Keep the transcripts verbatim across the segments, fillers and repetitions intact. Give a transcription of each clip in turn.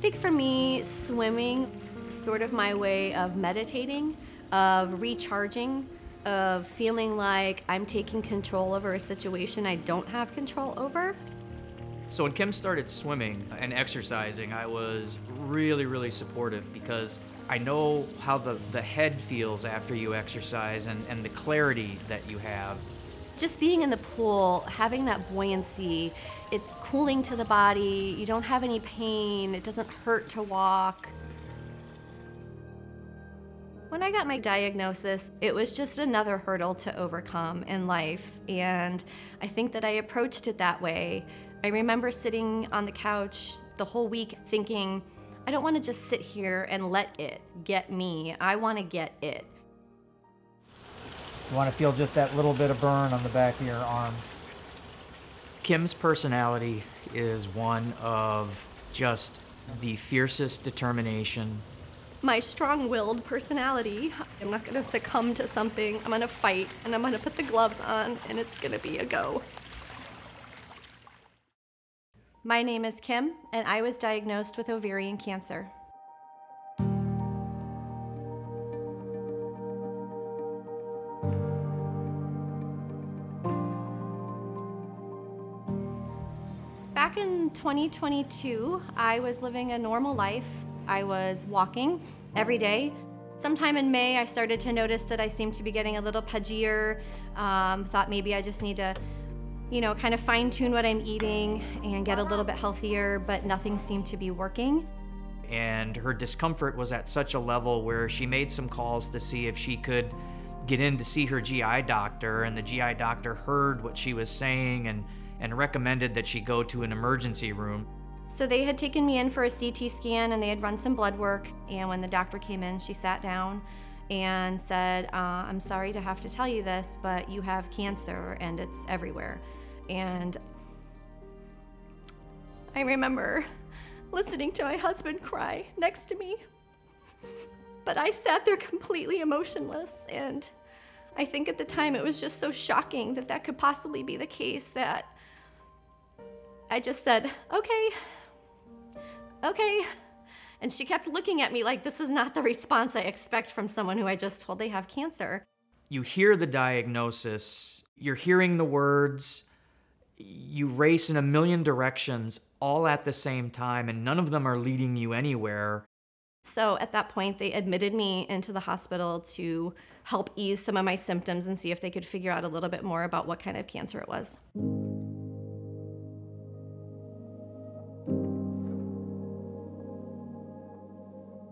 I think for me, swimming, sort of my way of meditating, of recharging, of feeling like I'm taking control over a situation I don't have control over. So when Kim started swimming and exercising, I was really, really supportive because I know how the, the head feels after you exercise and, and the clarity that you have. Just being in the pool, having that buoyancy, it's cooling to the body, you don't have any pain, it doesn't hurt to walk. When I got my diagnosis, it was just another hurdle to overcome in life, and I think that I approached it that way. I remember sitting on the couch the whole week thinking, I don't want to just sit here and let it get me. I want to get it. You want to feel just that little bit of burn on the back of your arm. Kim's personality is one of just the fiercest determination. My strong-willed personality. I'm not gonna succumb to something. I'm gonna fight, and I'm gonna put the gloves on, and it's gonna be a go. My name is Kim, and I was diagnosed with ovarian cancer. Back in twenty twenty-two, I was living a normal life. I was walking every day. Sometime in May, I started to notice that I seemed to be getting a little pudgier. Um, thought maybe I just need to, you know, kind of fine tune what I'm eating and get a little bit healthier, but nothing seemed to be working. And her discomfort was at such a level where she made some calls to see if she could get in to see her G I doctor, and the G I doctor heard what she was saying and, and recommended that she go to an emergency room. So they had taken me in for a C T scan and they had run some blood work. And when the doctor came in, she sat down and said, uh, I'm sorry to have to tell you this, but you have cancer and it's everywhere. And I remember listening to my husband cry next to me. But I sat there completely emotionless. And I think at the time it was just so shocking that that could possibly be the case that I just said, okay, okay. And she kept looking at me like, this is not the response I expect from someone who I just told they have cancer. You hear the diagnosis, you're hearing the words, you race in a million directions all at the same time, and none of them are leading you anywhere. So at that point, they admitted me into the hospital to help ease some of my symptoms and see if they could figure out a little bit more about what kind of cancer it was.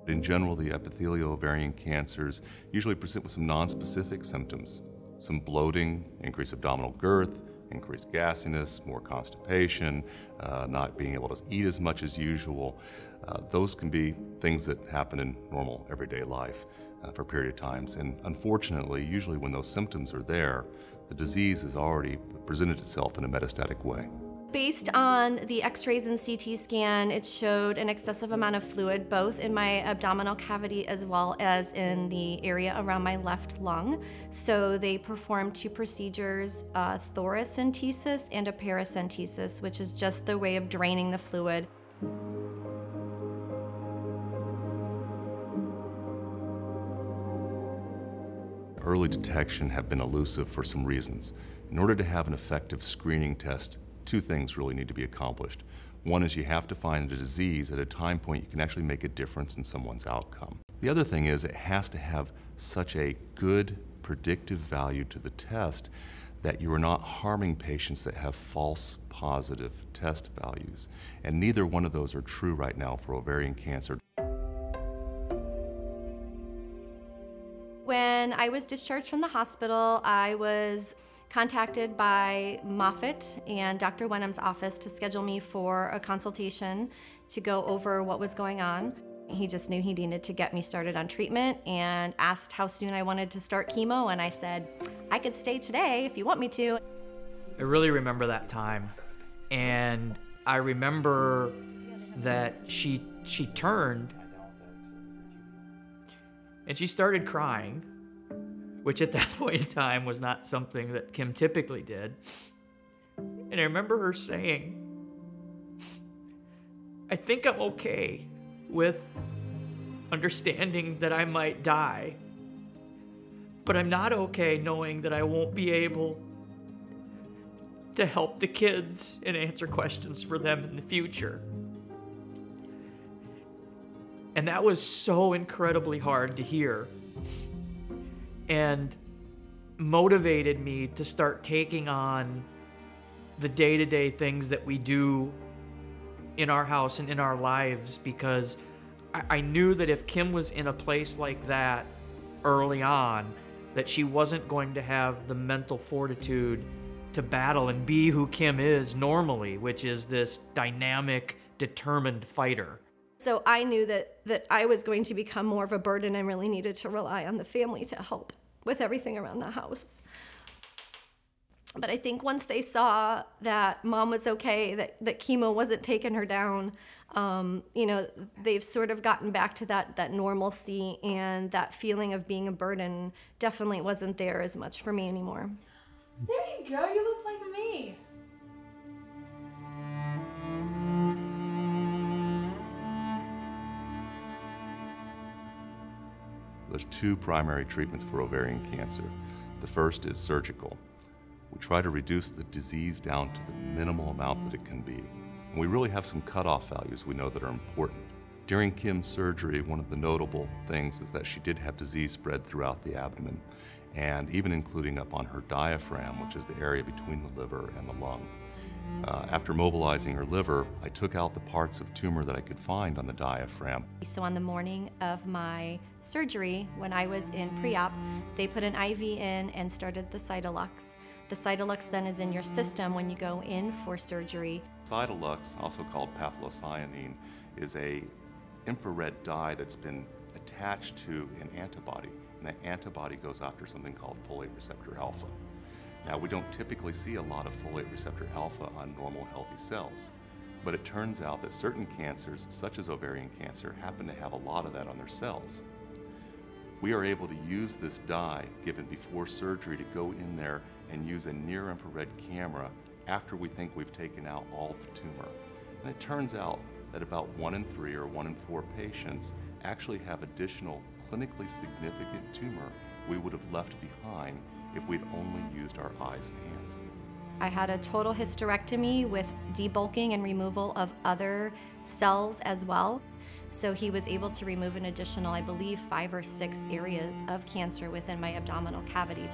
In general, the epithelial ovarian cancers usually present with some non-specific symptoms, some bloating, increased abdominal girth, increased gassiness, more constipation, uh, not being able to eat as much as usual. Uh, those can be things that happen in normal everyday life uh, for a period of times. And unfortunately, usually when those symptoms are there, the disease has already presented itself in a metastatic way. Based on the x-rays and C T scan, it showed an excessive amount of fluid, both in my abdominal cavity as well as in the area around my left lung. So they performed two procedures, a thoracentesis and a paracentesis, which is just the way of draining the fluid. Early detection have been elusive for some reasons. In order to have an effective screening test, two things really need to be accomplished. One is you have to find a disease at a time point you can actually make a difference in someone's outcome. The other thing is it has to have such a good predictive value to the test that you are not harming patients that have false positive test values. And neither one of those are true right now for ovarian cancer. When I was discharged from the hospital, I was contacted by Moffitt and Doctor Wenham's office to schedule me for a consultation to go over what was going on. He just knew he needed to get me started on treatment and asked how soon I wanted to start chemo, and I said, I could stay today if you want me to. I really remember that time, and I remember that she, she turned and she started crying, which at that point in time was not something that Kim typically did. And I remember her saying, I think I'm okay. with understanding that I might die, but I'm not okay knowing that I won't be able to help the kids and answer questions for them in the future. And that was so incredibly hard to hear, and motivated me to start taking on the day-to-day things that we do in our house and in our lives, because I, I knew that if Kim was in a place like that early on, that she wasn't going to have the mental fortitude to battle and be who Kim is normally, which is this dynamic, determined fighter. So I knew that, that I was going to become more of a burden and really needed to rely on the family to help with everything around the house. But I think once they saw that Mom was okay, that, that chemo wasn't taking her down, um, you know, they've sort of gotten back to that, that normalcy, and that feeling of being a burden definitely wasn't there as much for me anymore. There you go, you look like me. There's two primary treatments for ovarian cancer. The first is surgical. We try to reduce the disease down to the minimal amount that it can be. And we really have some cutoff values we know that are important. During Kim's surgery, one of the notable things is that she did have disease spread throughout the abdomen, and even including up on her diaphragm, which is the area between the liver and the lung. Uh, after mobilizing her liver, I took out the parts of tumor that I could find on the diaphragm. So on the morning of my surgery, when I was in pre-op, they put an I V in and started the Cytalux. The Cytalux then is in your system when you go in for surgery. Cytalux, also called pathalocyanine, is a infrared dye that's been attached to an antibody, and that antibody goes after something called folate receptor alpha. Now, we don't typically see a lot of folate receptor alpha on normal healthy cells, but it turns out that certain cancers, such as ovarian cancer, happen to have a lot of that on their cells. We are able to use this dye given before surgery to go in there and use a near-infrared camera after we think we've taken out all the tumor. And it turns out that about one in three or one in four patients actually have additional clinically significant tumor we would have left behind if we'd only used our eyes and hands. I had a total hysterectomy with debulking and removal of other cells as well. So he was able to remove an additional, I believe, five or six areas of cancer within my abdominal cavity.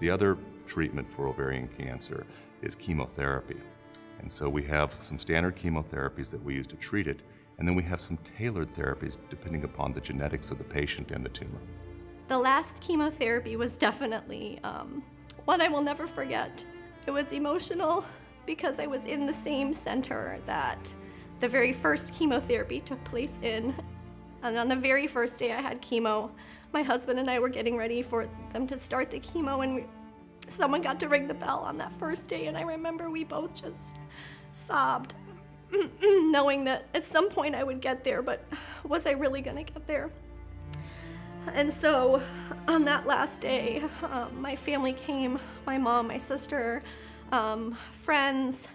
The other treatment for ovarian cancer is chemotherapy. And so we have some standard chemotherapies that we use to treat it, and then we have some tailored therapies depending upon the genetics of the patient and the tumor. The last chemotherapy was definitely um, one I will never forget. It was emotional because I was in the same center that the very first chemotherapy took place in. And on the very first day I had chemo, my husband and I were getting ready for them to start the chemo, and we, someone got to ring the bell on that first day, and I remember we both just sobbed, knowing that at some point I would get there, but was I really gonna get there? And so on that last day, um, my family came, my mom, my sister, um, friends,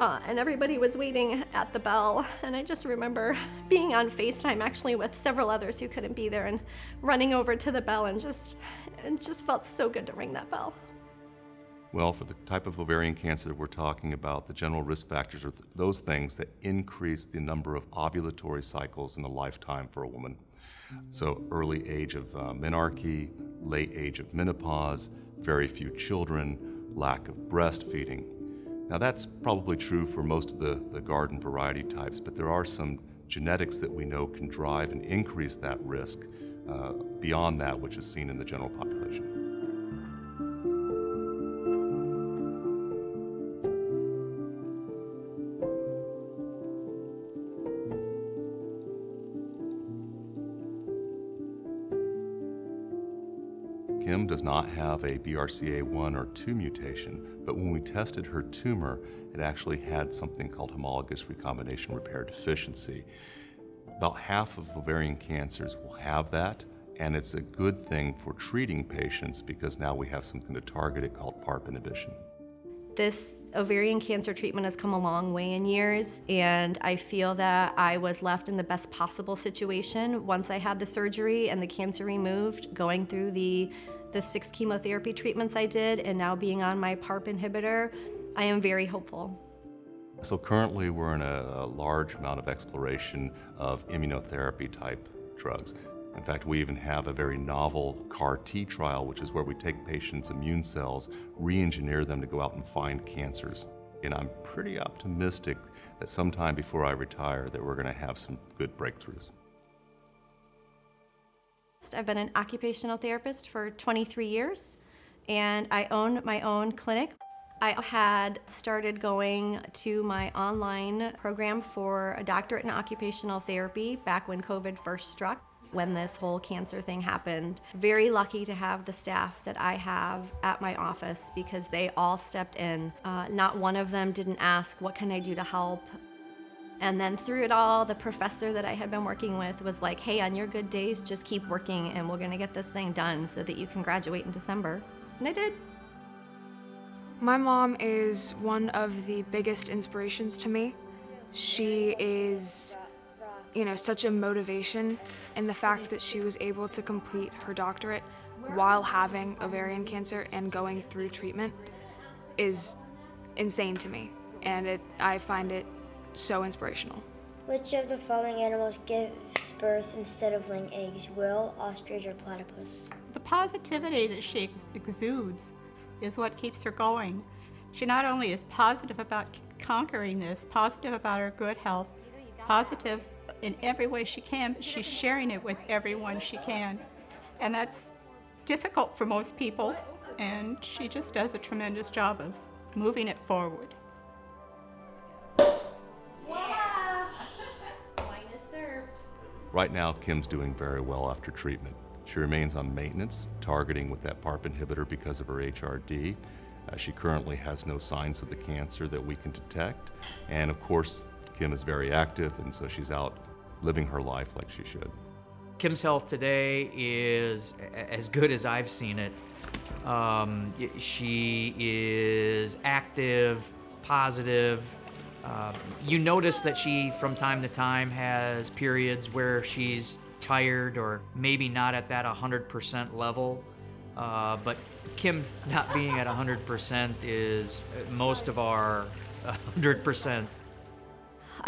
uh, and everybody was waiting at the bell. And I just remember being on FaceTime actually with several others who couldn't be there, and running over to the bell, and just, it just felt so good to ring that bell. Well, for the type of ovarian cancer we're talking about, the general risk factors are th those things that increase the number of ovulatory cycles in a lifetime for a woman. So early age of uh, menarche, late age of menopause, very few children, lack of breastfeeding. Now that's probably true for most of the, the garden variety types, but there are some genetics that we know can drive and increase that risk uh, beyond that which is seen in the general population. Kim does not have a B R C A one or two mutation, but when we tested her tumor, it actually had something called homologous recombination repair deficiency. About half of ovarian cancers will have that, And it's a good thing for treating patients because now we have something to target it called PARP inhibition. This ovarian cancer treatment has come a long way in years, and I feel that I was left in the best possible situation once I had the surgery and the cancer removed, going through the, the six chemotherapy treatments I did and now being on my PARP inhibitor. I am very hopeful. So currently we're in a, a large amount of exploration of immunotherapy type drugs. In fact, we even have a very novel CAR-T trial, which is where we take patients' immune cells, re-engineer them to go out and find cancers. And I'm pretty optimistic that sometime before I retire that we're going to have some good breakthroughs. I've been an occupational therapist for twenty-three years, and I own my own clinic. I had started going to my online program for a doctorate in occupational therapy back when COVID first struck, when this whole cancer thing happened. Very lucky to have the staff that I have at my office because they all stepped in. Uh, not one of them didn't ask, what can I do to help? And then through it all, the professor that I had been working with was like, hey, on your good days, just keep working and we're gonna get this thing done so that you can graduate in December. And I did. My mom is one of the biggest inspirations to me. She is you know, such a motivation, and the fact that she was able to complete her doctorate while having ovarian cancer and going through treatment is insane to me, and it, I find it so inspirational. Which of the following animals gives birth instead of laying eggs? Whale, ostrich, or platypus? The positivity that she ex exudes is what keeps her going. She not only is positive about conquering this, positive about her good health, positive in every way she can, but she's sharing it with everyone she can. And that's difficult for most people, and she just does a tremendous job of moving it forward. Yeah. Wine is served. Right now, Kim's doing very well after treatment. She remains on maintenance, targeting with that PARP inhibitor because of her H R D. Uh, she currently has no signs of the cancer that we can detect, and of course, Kim is very active, and so she's out living her life like she should. Kim's health today is as good as I've seen it. Um, she is active, positive. Uh, you notice that she, from time to time, has periods where she's tired or maybe not at that one hundred percent level. Uh, but Kim not being at one hundred percent is most of our one hundred percent.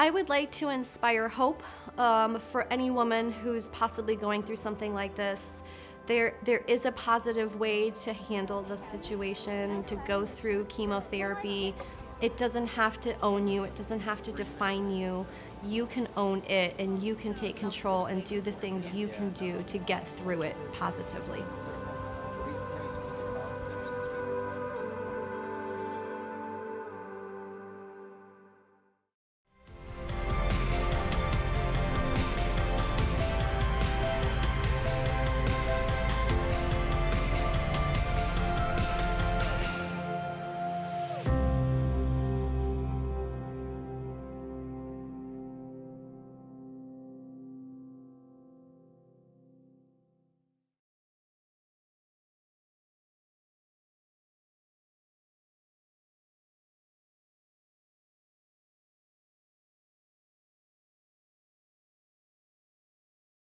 I would like to inspire hope um, for any woman who's possibly going through something like this. There, there is a positive way to handle the situation, to go through chemotherapy. It doesn't have to own you, it doesn't have to define you. You can own it, and you can take control and do the things you can do to get through it positively.